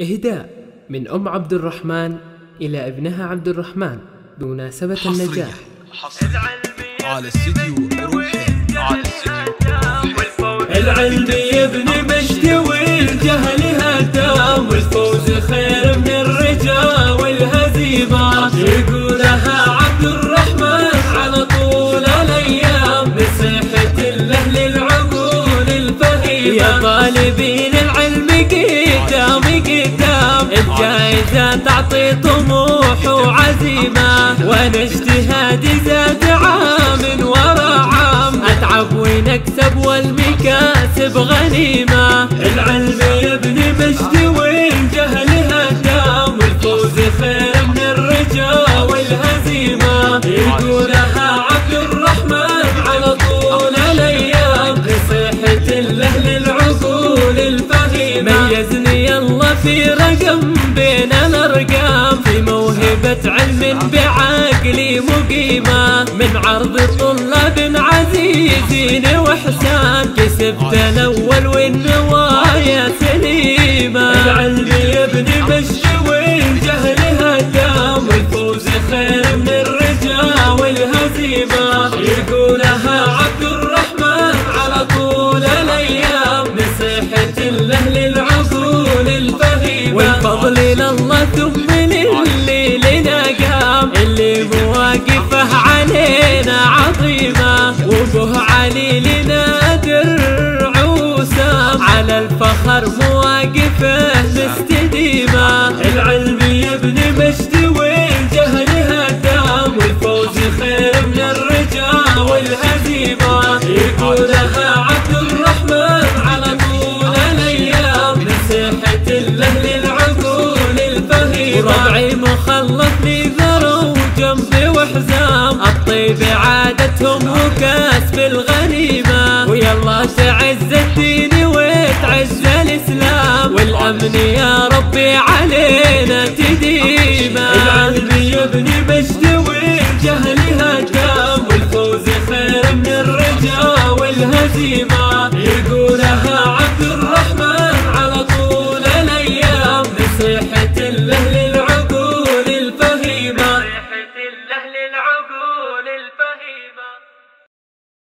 إهداء من أم عبد الرحمن إلى ابنها عبد الرحمن بمناسبة النجاح. على السديو روحي على السديو. العلم يبني مجد والجهل هدام، والفوز خير من الرجا والهزيمة. يقولها عبد الرحمن على طول الأيام، نصيحة لأهل العقول الفهيمة. يا طالبين العلم قدام قدام، الجائزة تعطي طموح وعزيمة. وأنا اجتهادي زاد عام ورا عام، أتعب ونكسب والمكاسب غنيمة. العلم يبني مجد والجهل هدام، والفوز خير من الرجا والهزيمة. يقولها عبد الرحمن على طول الأيام، نصيحة لأهل العقول الفهيمة. ميزني الله في رقم بين الأرقام، في موهبة علم بعقلي مقيمة. من عرض طلاب عزيزين وإحسان، كسبت الأول والنوايا سليمة. العلم يبني مجد والجهل هدام، والفوز خير من الرجا والهزيمة. يقولها عبد الرحمن على طول الأيام، نصيحة لأهل العقول الفهيمة. والفضل لله ثم الليل نقام، اللي مواقفه علينا عظيمة. وابوه علي لنا درع وسام، على الفخر مواقفه مستديمة. العلم يبني مجد والجهل هدام، والفوز خير من الرجا والهزيمة. يقولها عبد الرحمن على طول الأيام، نصيحة لأهل العقول الفهيمة. وربعي مخلط لي ذرو جنبي وحزام، الطيب عادتهم وكسب الغنيمة. ويلا تعز الدين وتعز الإسلام، والأمن يا ربي علينا تديمة. العلم يبني مجد والجهل